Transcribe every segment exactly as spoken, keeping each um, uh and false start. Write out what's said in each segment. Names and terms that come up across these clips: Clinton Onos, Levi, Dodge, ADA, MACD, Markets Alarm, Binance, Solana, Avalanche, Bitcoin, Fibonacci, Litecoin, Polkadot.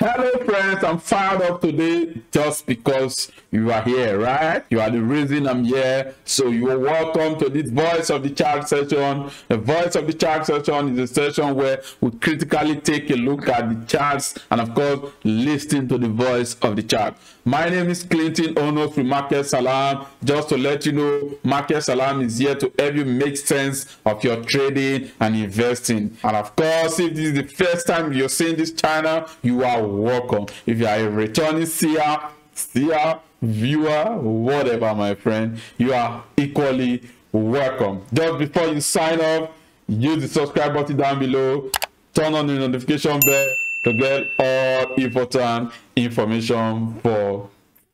Hello friends, I'm fired up today just because you are here, right? You are the reason I'm here. So you are welcome to this voice of the chart session. The voice of the chart session is a session where we critically take a look at the charts and of course listen to the voice of the chart. My name is Clinton Onos from Markets Alarm. Just to let you know, Markets Alarm is here to help you make sense of your trading and investing. And of course, if this is the first time you're seeing this channel, you are welcome. If you are a returning seer, seer, viewer, whatever, my friend, you are equally welcome. Just before you sign up, use the subscribe button down below, turn on the notification bell to get all important information for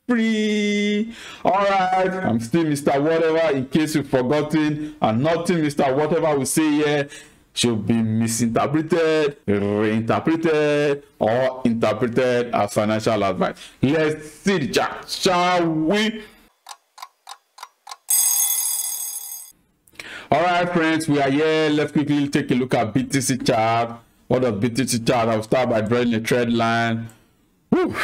free. All right, I'm still Mister Whatever, in case you've forgotten, and nothing Mister Whatever will say here should be misinterpreted, reinterpreted, or interpreted as financial advice. Let's see the chart, shall we? All right, friends, we are here. Let's quickly take a look at B T C chart. What does B T C chart? I'll start by drawing a trend line. Whew.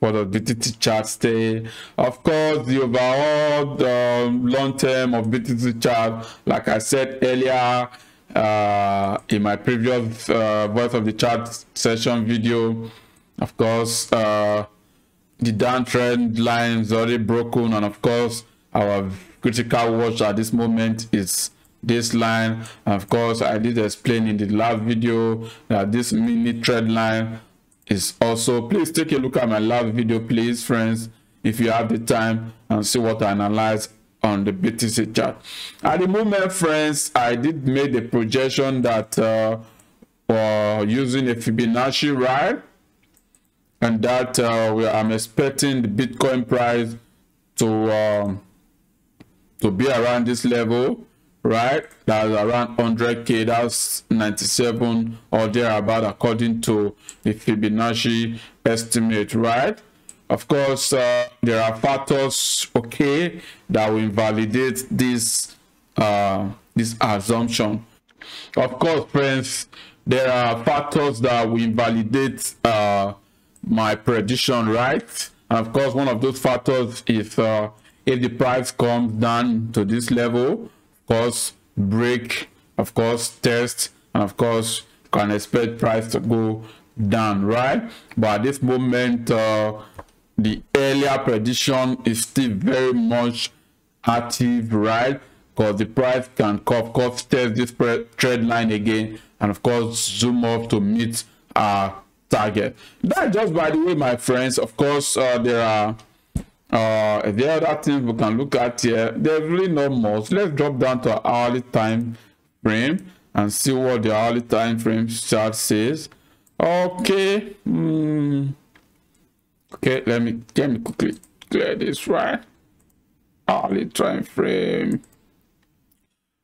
What does B T C chart stay? Of course, the overall um, long term of B T C chart, like I said earlier, uh in my previous uh voice of the chart session video, of course uh the downtrend line is already broken, and of course our critical watch at this moment is this line. And of course I did explain in the last video that this mini trend line is also, please take a look at my last video, please friends, if you have the time, and see what I analyze on the B T C chart at the moment. Friends, I did make the projection that uh, uh using a Fibonacci ride, and that uh, we, I'm expecting the Bitcoin price to um, to be around this level, right? That's around one hundred K, that's ninety-seven or thereabout according to the Fibonacci estimate, right? Of course, uh, there are factors, okay, that will invalidate this uh, this assumption. Of course, friends, there are factors that will invalidate uh, my prediction, right? And of course, one of those factors is uh, if the price comes down to this level, of course, break, of course, test, and of course, can expect price to go down, right? But at this moment, uh, the earlier prediction is still very much active, right? Because the price can of course test this trend line again, and of course zoom up to meet our target. That's just by the way, my friends. Of course, uh, there are uh, the other things we can look at here. There's really not much. Let's drop down to our hourly time frame and see what the hourly time frame chart says. Okay. Mm. Okay, let me let me quickly clear this, right? Hourly time frame.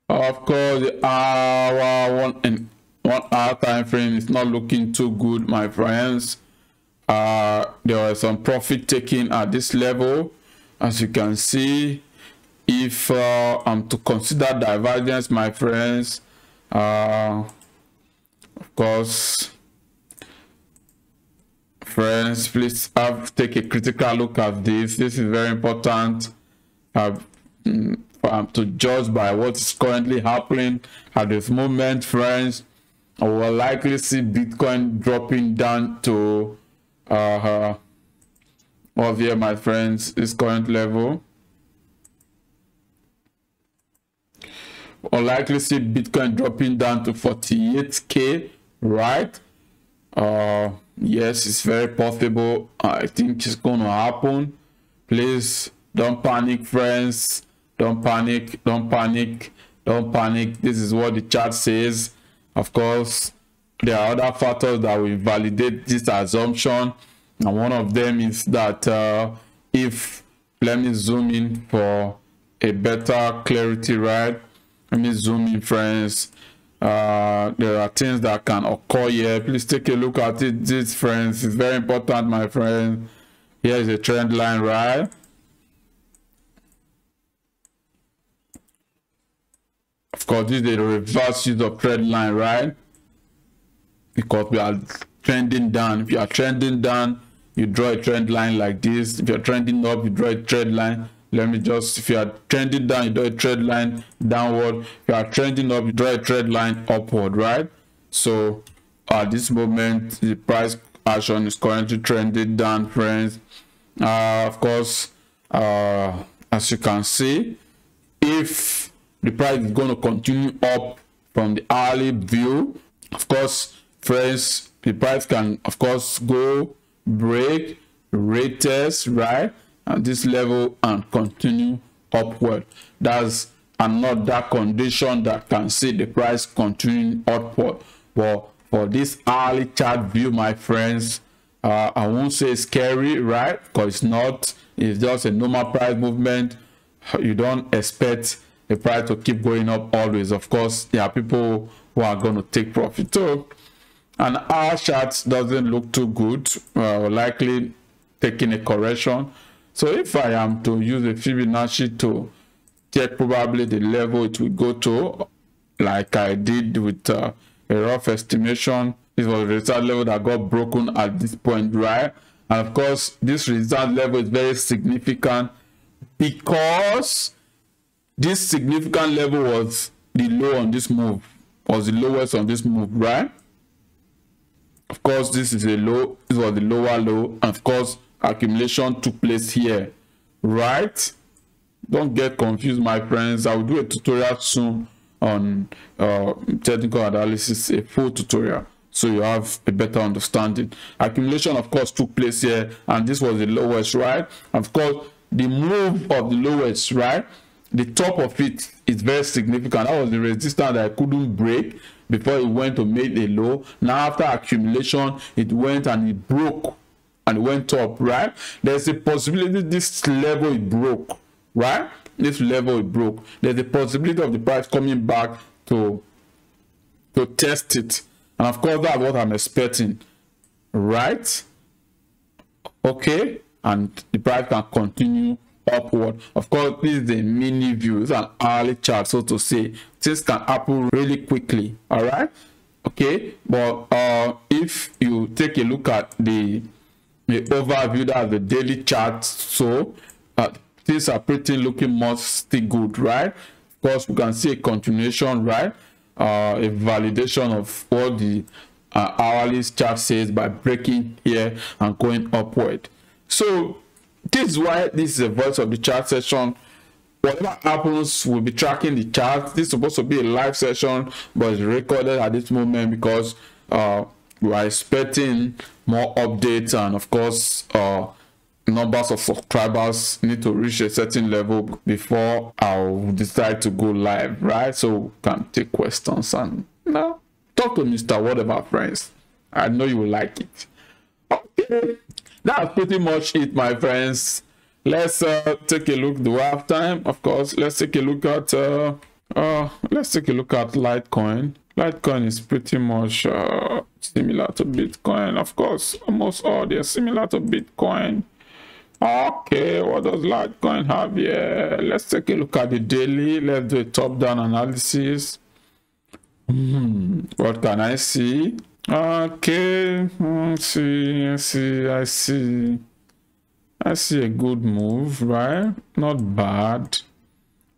Of course, the hour one and one hour time frame is not looking too good, my friends. Uh, there was some profit taking at this level, as you can see. If uh, I'm to consider divergence, my friends, uh, of course. Friends, please have take a critical look at this. This is very important uh, um, to judge by what is currently happening at this moment, friends. I will likely see Bitcoin dropping down to uh, over here, my friends, this current level. I'll likely see Bitcoin dropping down to forty-eight K, right? Uh, yes, it's very possible. I think it's gonna happen. Please don't panic, friends. Don't panic, don't panic, don't panic. This is what the chart says. Of course, there are other factors that will validate this assumption, and one of them is that uh, if, let me zoom in for a better clarity, right? Let me zoom in, friends. Uh, there are things that can occur here. Please take a look at it, this friends. It's very important, my friend. Here is a trend line, right? Of course, this is the reverse use of trend line, right? Because we are trending down. If you are trending down, you draw a trend line like this. If you're trending up, you draw a trend line. Let me just, if you are trending down, you draw a trend line downward. If you are trending up, you draw a trend line upward, right? So at this moment, the price action is currently trending down, friends. Uh, of course, uh, as you can see, if the price is going to continue up from the hourly view, of course, friends, the price can, of course, go break retest, right, at this level and continue upward. That's another condition that can see the price continuing upward. But for this hourly chart view, my friends, uh, I won't say scary, right, because it's not, it's just a normal price movement. You don't expect the price to keep going up always. Of course, there are people who are going to take profit. So and our chart doesn't look too good. Uh, we're likely taking a correction. So if I am to use a Fibonacci to check probably the level it will go to, like I did with uh, a rough estimation, this was the result level that got broken at this point, right? And of course, this result level is very significant because this significant level was the low on this move, was the lowest on this move, right? Of course, this is a low, this was the lower low, and of course, accumulation took place here, right? Don't get confused, my friends. I will do a tutorial soon on uh, technical analysis, a full tutorial, so you have a better understanding. Accumulation, of course, took place here, and this was the lowest, right? Of course, the move of the lowest, right? The top of it is very significant. That was the resistance that I couldn't break before it went to make a low. Now after accumulation, it went and it broke and went up, right? There's a possibility this level it broke, right? This level it broke. There's a possibility of the price coming back to to test it, and of course that's what I'm expecting, right? Okay, and the price can continue upward. Of course, this is a mini view, it's an hourly chart, so to say things can happen really quickly, all right? Okay, but uh if you take a look at the, the overview, that the daily chart, so uh, things are pretty looking mostly good, right? Of course, we can see a continuation, right? Uh a validation of all the uh, hourly chart says by breaking here and going upward. So this is why this is a voice of the chart session. Whatever happens, we'll be tracking the chart. This is supposed to be a live session, but it's recorded at this moment because uh, we are expecting more updates, and of course, uh, numbers of subscribers need to reach a certain level before I'll decide to go live, right? So we can take questions and you know, talk to Mister Whatever, friends. I know you will like it. Okay. That's pretty much it, my friends. Let's uh, take a look. Do we have time? Of course. Let's take a look at uh, uh let's take a look at Litecoin. Litecoin is pretty much uh, similar to Bitcoin. Of course, almost all they're similar to Bitcoin. Okay, what does Litecoin have here? Let's take a look at the daily. Let's do a top-down analysis. Hmm, what can I see? Okay, I see, I see, I see, I see a good move, right? Not bad,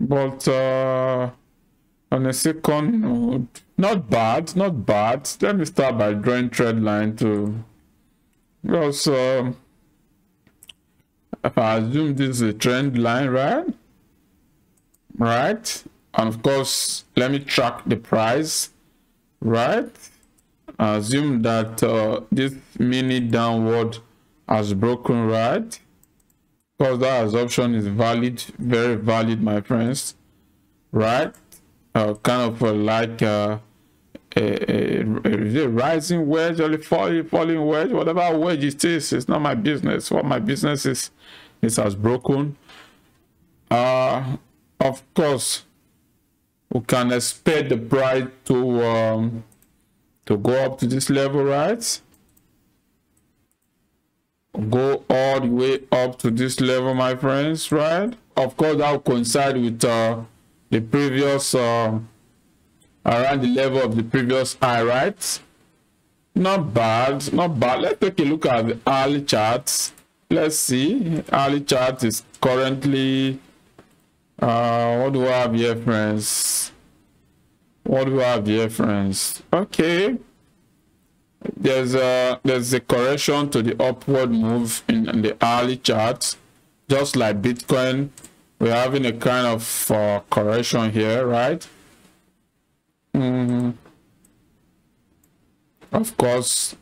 but uh, on a second note, not bad, not bad. Let me start by drawing trend line to, because uh, if I assume this is a trend line, right? Right, and of course, let me track the price, right? Assume that uh, this mini downward has broken, right? Because that assumption is valid, very valid, my friends, right? Uh, kind of uh, like uh, a, a, a rising wedge or falling, falling wedge, whatever wedge it is, it's not my business. What my business is, it has broken. Uh, of course, we can expect the price to um, to go up to this level, right? Go all the way up to this level, my friends, right? Of course, that will coincide with uh, the previous, uh, around the level of the previous high, right? Not bad, not bad. Let's take a look at the hourly charts. Let's see. Hourly chart is currently uh what do I have here, friends? What do I have here, friends? Okay. There's a there's a correction to the upward move in, in the hourly chart. Just like Bitcoin, we're having a kind of uh, correction here, right? Mm-hmm. Of course,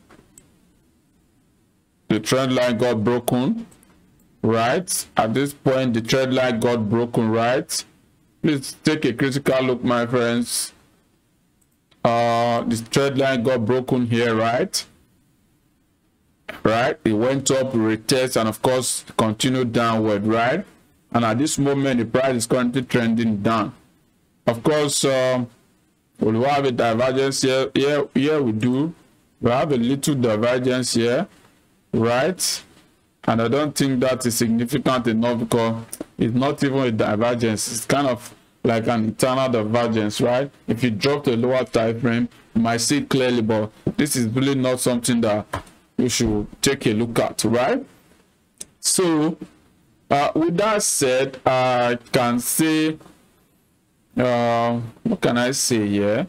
the trend line got broken, right? At this point, the trend line got broken, right? Please take a critical look, my friends. Uh, this trend line got broken here, right? Right, it went up, retest, and of course, continued downward, right? And at this moment, the price is currently trending down. Of course, uh, we'll have a divergence here. Here, here we do. We have a little divergence here, right? And I don't think that is significant enough because it's not even a divergence. It's kind of like an internal divergence, right? If you drop the lower time frame, you might see it clearly, but this is really not something that you should take a look at, right? So, uh, with that said, I can say, uh, what can I say here?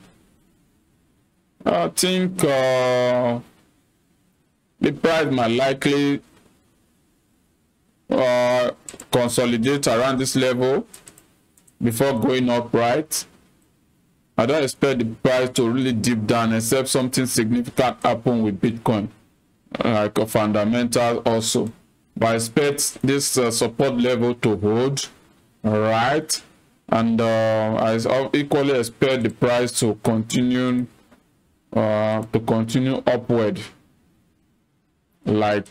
I think uh, the price might likely uh, consolidate around this level before going up, right? I don't expect the price to really dip down except something significant happen with Bitcoin, like a fundamental also. But I expect this uh, support level to hold, all right? And uh, I equally expect the price to continue uh, to continue upward, like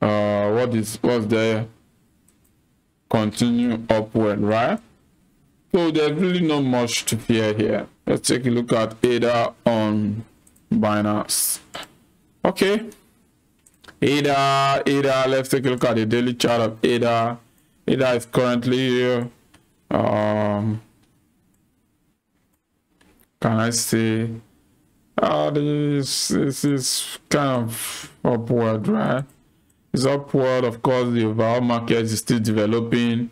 uh, what is what's there. Continue upward, right? So there's really not much to fear here. Let's take a look at A D A on Binance. Okay, A D A, A D A. Let's take a look at the daily chart of A D A. A D A is currently, um, can I say, uh, this, this is kind of upward, right? It's upward. Of course, the overall market is still developing.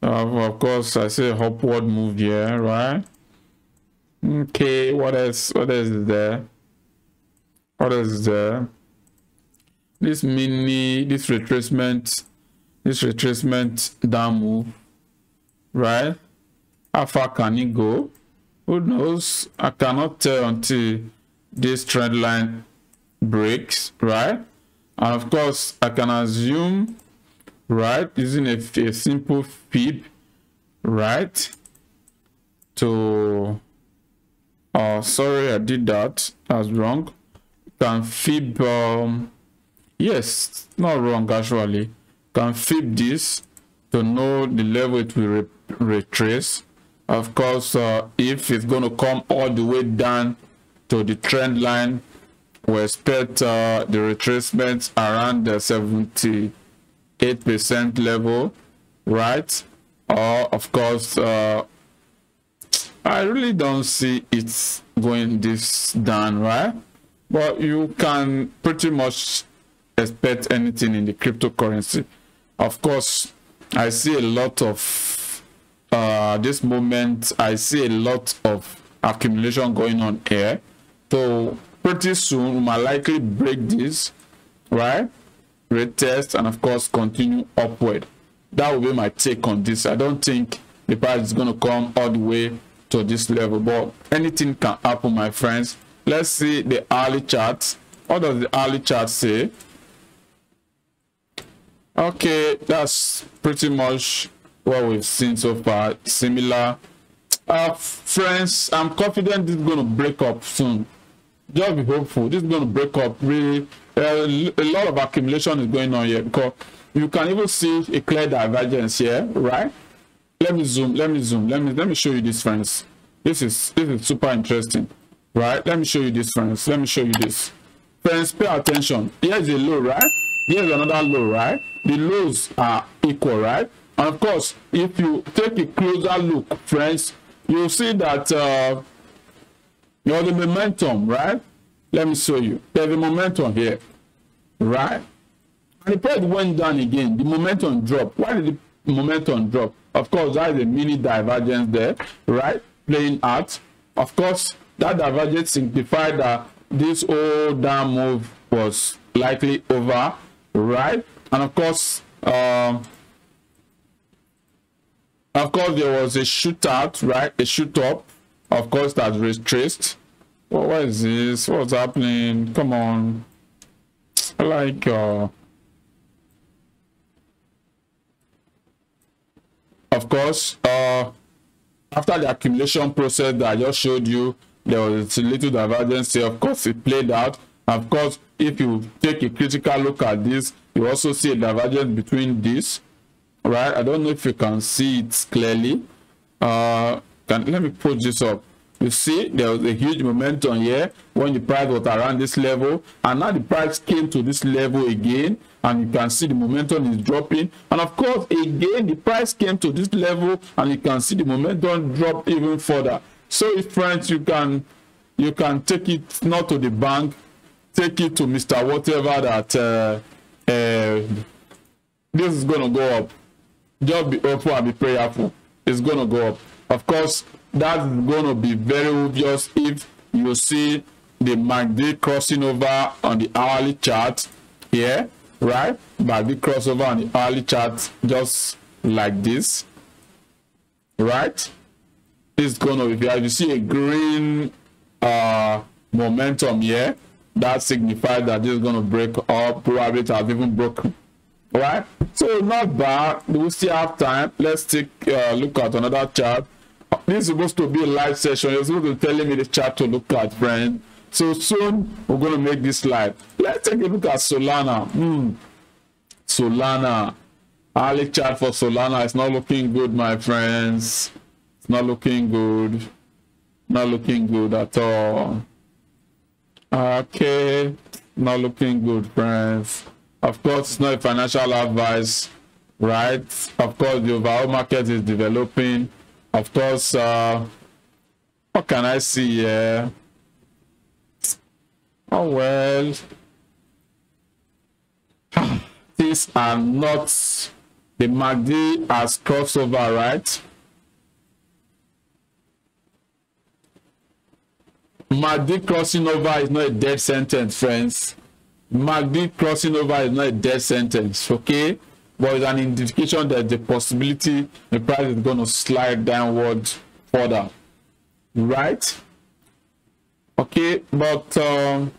Uh, of course, I say upward move here, right? Okay, what else? What else is there? What else is there? This mini, this retracement, this retracement down move, right? How far can it go? Who knows? I cannot tell until this trend line breaks, right? And of course, I can assume, right, using a, a simple fib, right, to, uh, sorry, I did that, that's wrong, can fib, um, yes, not wrong actually, can fib this to know the level it will re retrace. Of course, uh, if it's going to come all the way down to the trend line, we expect uh, the retracement around the seventy-eight percent level, right? Or uh, of course, uh, I really don't see it's going this down, right? But you can pretty much expect anything in the cryptocurrency. Of course, I see a lot of uh, this moment. I see a lot of accumulation going on here. So pretty soon we might likely break this, right, retest, and of course continue upward. That will be my take on this. I don't think the price is going to come all the way to this level, but anything can happen, my friends. Let's see the hourly charts. What does the hourly chart say? Okay, that's pretty much what we've seen so far. Similar, uh friends, I'm confident this is going to break up soon. Just be hopeful. This is going to break up. Really, uh, a lot of accumulation is going on here because you can even see a clear divergence here, right? Let me zoom. Let me zoom. Let me let me show you this, friends. This is this is super interesting, right? Let me show you this, friends. Let me show you this, friends. Pay attention. Here's a low, right? Here's another low, right? The lows are equal, right? And of course, if you take a closer look, friends, you'll see that. Uh, You know the momentum, right? Let me show you. There's a momentum here, right? And the price went down again. The momentum dropped. Why did the momentum drop? Of course, that is a mini divergence there, right? Playing out. Of course, that divergence signified that this whole down move was likely over, right? And of course, um, of course, there was a shootout, right? A shoot up, of course, that retraced. Well, what is this? What's happening? Come on. Like, uh, of course, uh, after the accumulation process that I just showed you, there was a little divergence here. Of course, it played out. Of course, if you take a critical look at this, you also see a divergence between this, right? I don't know if you can see it clearly. Uh, can, let me put this up. You see, there was a huge momentum here when the price was around this level, and now the price came to this level again, and you can see the momentum is dropping. And of course, again, the price came to this level, and you can see the momentum drop even further. So, if friends, you can you can take it not to the bank, take it to Mister Whatever that uh, uh, this is gonna go up. Just be hopeful and be prayerful. It's gonna go up. Of course, that's going to be very obvious if you see the M A C D crossing over on the hourly chart here, right? M A C D crossover on the hourly chart just like this, right? It's going to be, if you see a green uh, momentum here, that signifies that this is going to break up, probably it has even broken, right? So not bad, we still have time. Let's take a uh, look at another chart. This is supposed to be a live session. You're supposed to be telling me the chart to look at, friend. So soon we're going to make this live. Let's take a look at Solana. Mm. Solana. Early chart for Solana. It's not looking good, my friends. It's not looking good. Not looking good at all. Okay. Not looking good, friends. Of course, it's not a financial advice, right? Of course, the overall market is developing. Of course, uh, what can I see here? Oh, well. These are not the M A C D as crossover, right? M A C D crossing over is not a death sentence, friends. M A C D crossing over is not a death sentence, okay? But it's an indication that the possibility the price is going to slide downward further, right? Okay, but um,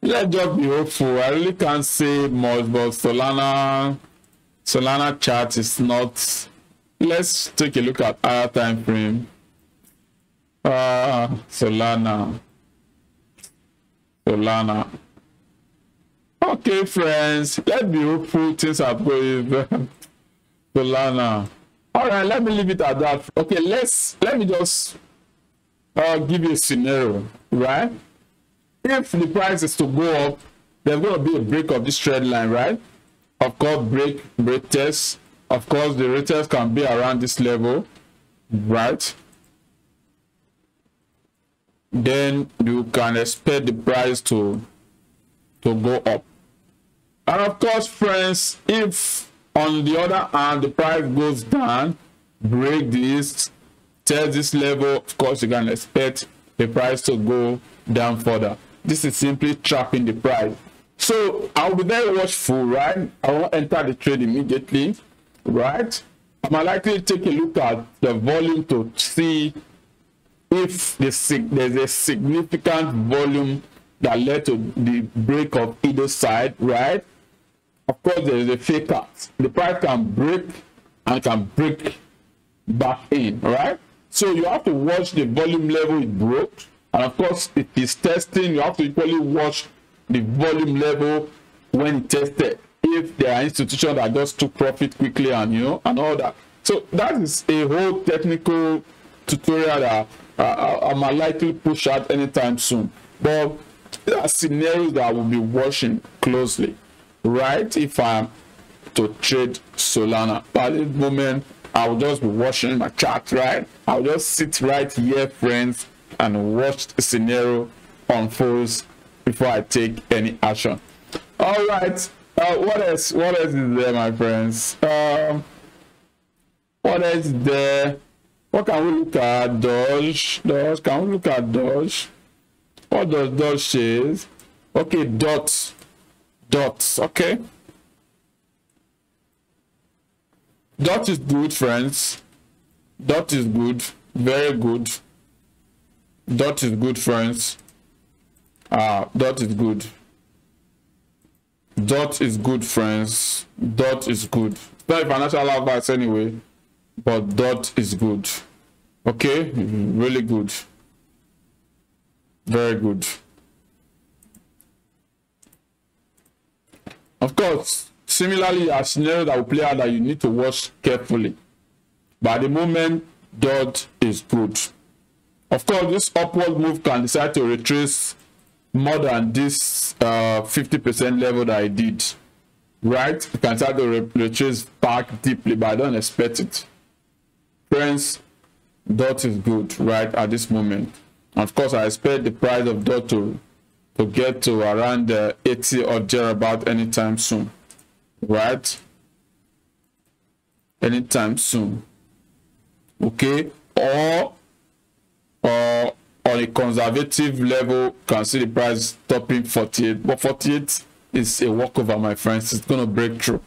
let's just be hopeful. I really can't say much, but Solana, Solana chart is not. Let's take a look at our time frame. Uh, Solana, Solana. Okay, friends, let's be hopeful things are going with Solana. All right, let me leave it at that. Okay, let's let me just uh, give you a scenario, right? If the price is to go up, there's going to be a break of this trend line, right? Of course, break, break test. Of course, the rate test can be around this level, right? Then you can expect the price to, to go up. And of course, friends, if on the other hand the price goes down, break this, test this level, of course you can expect the price to go down further. This is simply trapping the price. So I'll be very watchful, right? I won't enter the trade immediately, right? I'm likely to take a look at the volume to see if there's a significant volume that led to the break of either side, right? Of course, there is a fake out. The price can break and can break back in, right? So you have to watch the volume level it broke, and of course, if it's testing, you have to equally watch the volume level when it tested. If there are institutions that just took profit quickly and you know and all that, so that is a whole technical tutorial that uh, I'm likely to push out anytime soon, but there are scenarios that I will be watching closely, right? If I'm to trade Solana, but at the moment I'll just be watching my chart, right? I'll just sit right here, friends, and watch the scenario unfolds before I take any action. All right, uh, what else what else is there, my friends? Um what else is there? What can we look at? Dodge, Dodge, can we look at Dodge? What does Dodge say? Okay, dots, dots, okay. Dot is good, friends. Dot is good, very good. Dot is good, friends. Ah, dot is good. Dot is good, friends. Dot is good. Not financial advice anyway, but dot is good. Okay, really good. Very good. Of course, similarly, a scenario that will play out that you need to watch carefully. But at the moment, Dodge is good. Of course, this upward move can decide to retrace more than this uh, fifty percent level that I did, right? It can start to re retrace back deeply, but I don't expect it. Friends, Dodge is good right at this moment. Of course, I expect the price of Dodge to, to get to around uh, eighty or thereabout anytime soon. Right, anytime soon. Okay, or or on a conservative level, can see the price topping forty-eight, but forty-eight is a walkover, my friends. It's gonna break through.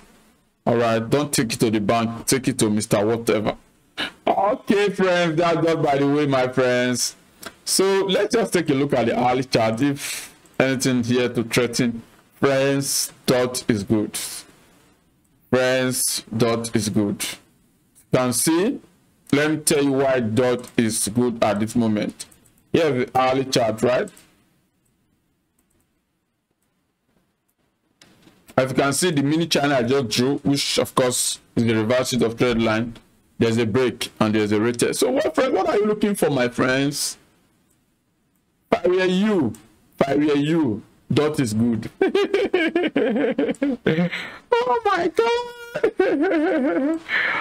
All right, don't take it to the bank, take it to Mister Whatever. Okay, friends, that's all, by the way, my friends. So let's just take a look at the hourly chart. If anything here to threaten, friends, dot is good. Friends, dot is good. You can see, let me tell you why dot is good at this moment. Here is the hourly chart, right? As you can see, the mini channel I just drew, which of course is the reverse of trade line, there's a break and there's a retest. So what, friend, what are you looking for, my friends? If I were you, if I were you, dot is good. Oh my god.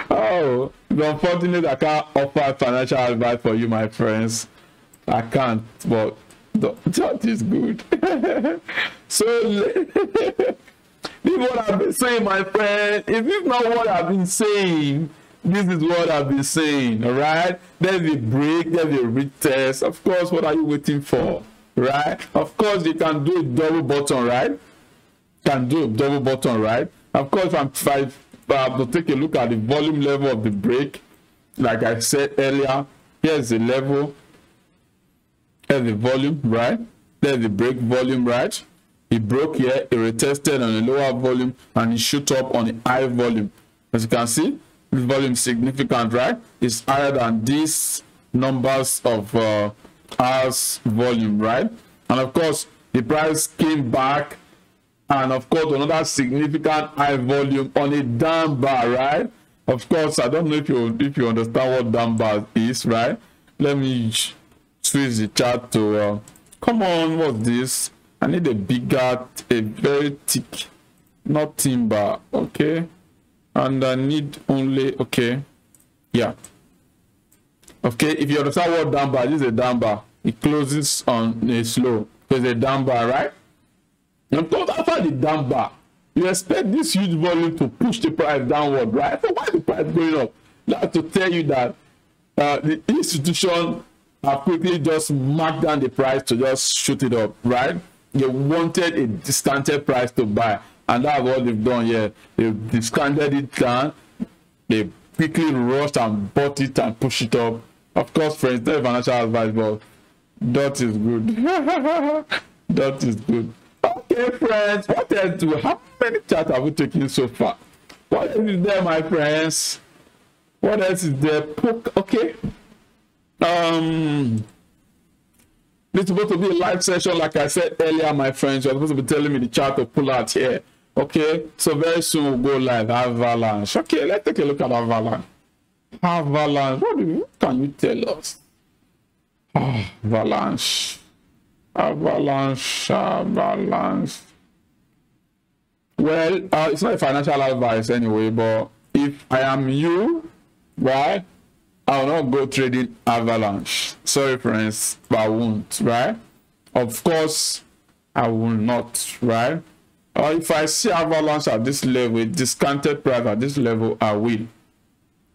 Oh, the unfortunate, I can't offer financial advice for you, my friends. I can't, but dot is good. So this is what I've been saying, my friend. If it's not what I've been saying, this is what I've been saying. All right, there's a break, there's a retest. Of course, what are you waiting for? Right, of course you can do a double bottom, right? Can do a double bottom, right? Of course, I'm trying uh, to take a look at the volume level of the break. Like I said earlier, here's the level, here's the volume, right? There's the break volume, right? It broke here, it retested on a lower volume, and it shoot up on a high volume. As you can see, this volume is significant, right? It's higher than these numbers of uh, as volume, right? And of course the price came back, and of course another significant high volume on a down bar, right? Of course, I don't know if you if you understand what down bar is, right? Let me switch the chart to uh, come on, what's this? I need a bigger, a very thick, not thin bar, okay? And I need only, okay, yeah. Okay, if you understand what down bar, this is a down bar. It closes on a slow. So it's a down bar, right? And after the down bar, you expect this huge volume to push the price downward, right? So why is the price going up? That's to tell you that uh, the institution have quickly just marked down the price to just shoot it up, right? They wanted a discounted price to buy, and that's what they've done here. They've discounted it down. They quickly rushed and bought it and pushed it up. Of course, friends, not financial advice, but that is good. That is good. Okay, friends, what else do we have? How many charts have we taken so far? What else is there, my friends? What else is there? Poke, okay. Um, this is supposed to be a live session, like I said earlier, my friends. You're supposed to be telling me the chart to pull out here. Okay, so very soon we'll go live. Avalanche. Okay, let's take a look at Avalanche. Avalanche. What do you, can you tell us? Oh, Avalanche. Avalanche. Avalanche. Well, uh, it's not a financial advice anyway, but if I am you, right? I will not go trading Avalanche. Sorry, friends, but I won't, right? Of course, I will not, right? Or if I see Avalanche at this level, discounted price at this level, I will.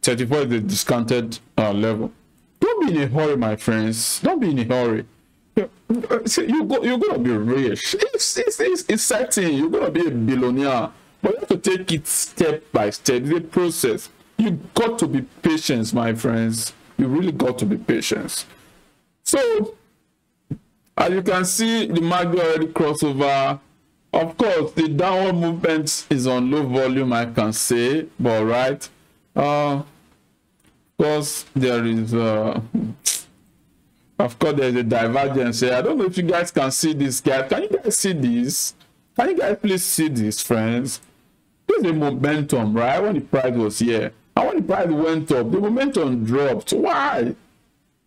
thirty-four is the discounted uh, level. Don't be in a hurry, my friends. Don't be in a hurry. See, you go, you're going to be rich. It's, it's, it's exciting. You're going to be a billionaire. But you have to take it step by step. It's a process. You got to be patient, my friends. You really got to be patient. So, as you can see, the market already crossed over. Of course, the downward movement is on low volume, I can say. But, right? Uh, of course, there is... Uh, Of course, there's a divergence here. I don't know if you guys can see this, guys. Can you guys see this? Can you guys please see this, friends? There's a momentum, right? When the price was here. And when the price went up, the momentum dropped. Why?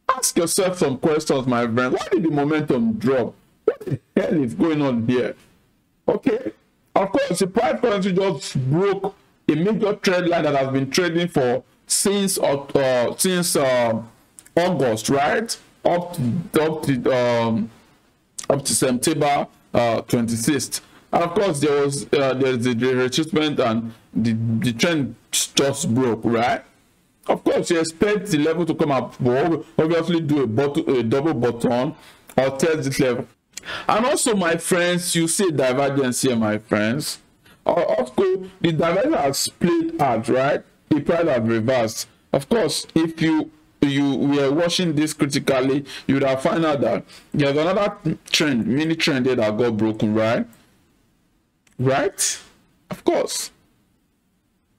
Ask yourself some questions, my friend. Why did the momentum drop? What the hell is going on here? Okay. Of course, the price currently just broke a major trend line that has been trading for since, uh, since uh, August, right? Up to, up to um up to September uh twenty-sixth. And of course there was uh, there's the retracement and the, the trend just broke, right? Of course you expect the level to come up, but obviously do a, bottle, a double bottom or test this level. And also, my friends, you see divergence here, my friends. Uh, of course the divergence has played out, right? The price has reversed. Of course, if you you were watching this critically, you would have found out that there's another trend, mini trend that got broken, right? Right? Of course.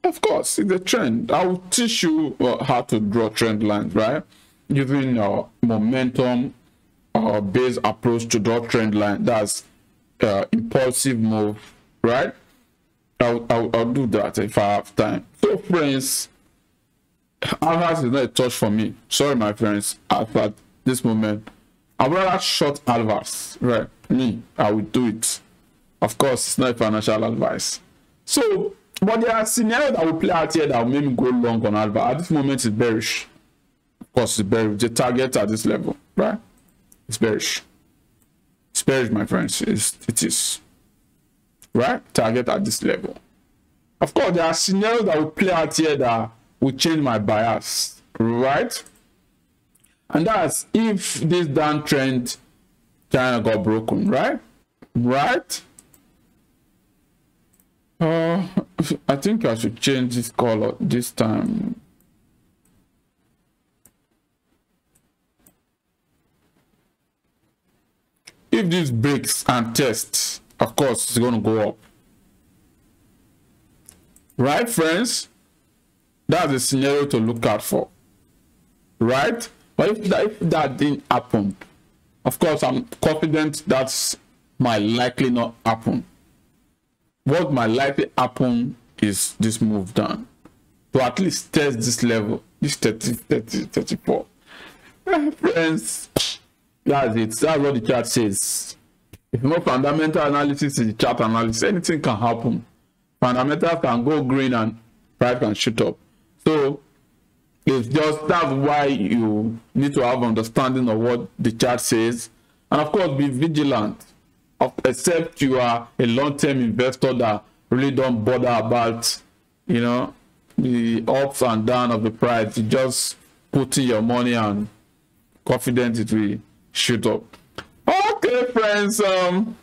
Of course, it's a trend. I will teach you uh, how to draw trend lines, right? Using uh, momentum uh, based approach to draw trend line. That's uh, impulsive move, right? I'll, I'll, I'll do that if I have time. So, friends, Avalanche is not a touch for me. Sorry, my friends. At this moment, I would rather short Avalanche, right? Me, I will do it. Of course, it's not financial advice. So, but there are scenarios that will play out here that will make me go long on Avalanche. At this moment, it's bearish. Of course, it's bearish. The target at this level, right? It's bearish. It's bearish, my friends. It's, it is. Right? Target at this level. Of course, there are scenarios that will play out here that will change my bias, right? And that's if this downtrend kind of got broken, right? Right? Uh, I think I should change this color this time. If this breaks and tests, of course, it's going to go up. Right, friends? That's the scenario to look out for, right? But if that, if that didn't happen, of course, I'm confident that's my likely not happen. What might likely happen is this move down to at least test this level, this thirty, thirty, thirty-four. Friends, that's it. That's what the chart says. If no fundamental analysis is the chart analysis, anything can happen. Fundamentals can go green and price can shoot up. So it's just that's why you need to have understanding of what the chart says, and of course be vigilant. Of, except you are a long-term investor that really don't bother about, you know, the ups and downs of the price. You just put in your money and confident it will shoot up. Okay, friends. Um.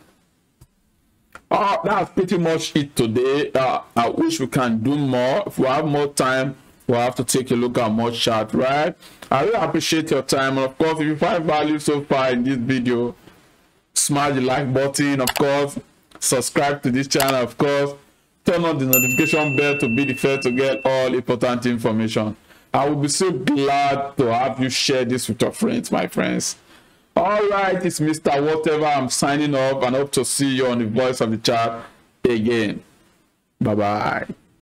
Uh, that's pretty much it today. Uh, I wish we can do more. If we have more time, we'll have to take a look at more chart, right? I really appreciate your time. And of course, if you find value so far in this video, smash the like button, of course. Subscribe to this channel, of course. Turn on the notification bell to be the first to get all important information. I will be so glad to have you share this with your friends, my friends. All right, it's Mister Whatever. I'm signing off and hope to see you on the Voice of the Chart again. Bye-bye.